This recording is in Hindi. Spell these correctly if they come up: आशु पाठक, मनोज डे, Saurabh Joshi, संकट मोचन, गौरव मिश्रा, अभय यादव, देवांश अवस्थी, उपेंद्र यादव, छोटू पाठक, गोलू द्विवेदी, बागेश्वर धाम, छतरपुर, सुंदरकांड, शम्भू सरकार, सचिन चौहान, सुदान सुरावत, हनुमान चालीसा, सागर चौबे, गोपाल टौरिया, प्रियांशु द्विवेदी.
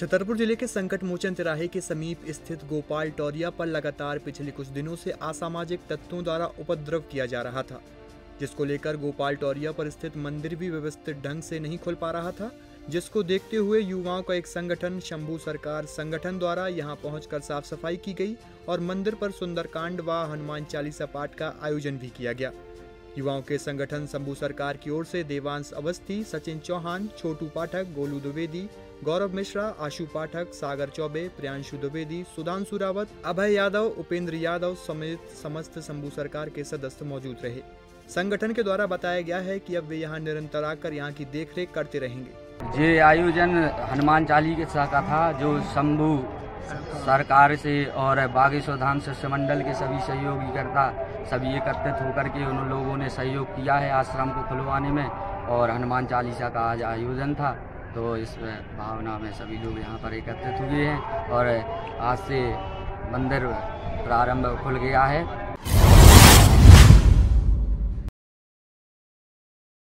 छतरपुर जिले के संकट मोचन तिराहे के समीप स्थित गोपाल टौरिया पर लगातार पिछले कुछ दिनों से असामाजिक तत्वों द्वारा उपद्रव किया जा रहा था, जिसको लेकर गोपाल टौरिया पर स्थित मंदिर भी व्यवस्थित ढंग से नहीं खुल पा रहा था, जिसको देखते हुए युवाओं का एक संगठन शम्भू सरकार संगठन द्वारा यहां पहुंचकर साफ सफाई की गई और मंदिर पर सुंदरकांड व हनुमान चालीसा पाठ का आयोजन भी किया गया। युवाओं के संगठन शम्भू सरकार की ओर से देवांश अवस्थी, सचिन चौहान, छोटू पाठक, गोलू द्विवेदी, गौरव मिश्रा, आशु पाठक, सागर चौबे, प्रियांशु द्विवेदी, सुदान सुरावत, अभय यादव, उपेंद्र यादव समेत समस्त शम्भू सरकार के सदस्य मौजूद रहे। संगठन के द्वारा बताया गया है कि अब वे यहाँ निरंतर आकर यहाँ की देखरेख करते रहेंगे। ये आयोजन हनुमान चालीसा का था, जो शम्भू सरकार से और बागेश्वर धाम शिष्य मंडल के सभी सहयोगीकर्ता सभी एकत्रित होकर के उन लोगों ने सहयोग किया है आश्रम को खुलवाने में, और हनुमान चालीसा का आज आयोजन था। तो इस भावना में सभी लोग यहाँ पर एकत्रित हुए हैं और आज से मंदिर प्रारंभ खुल गया है।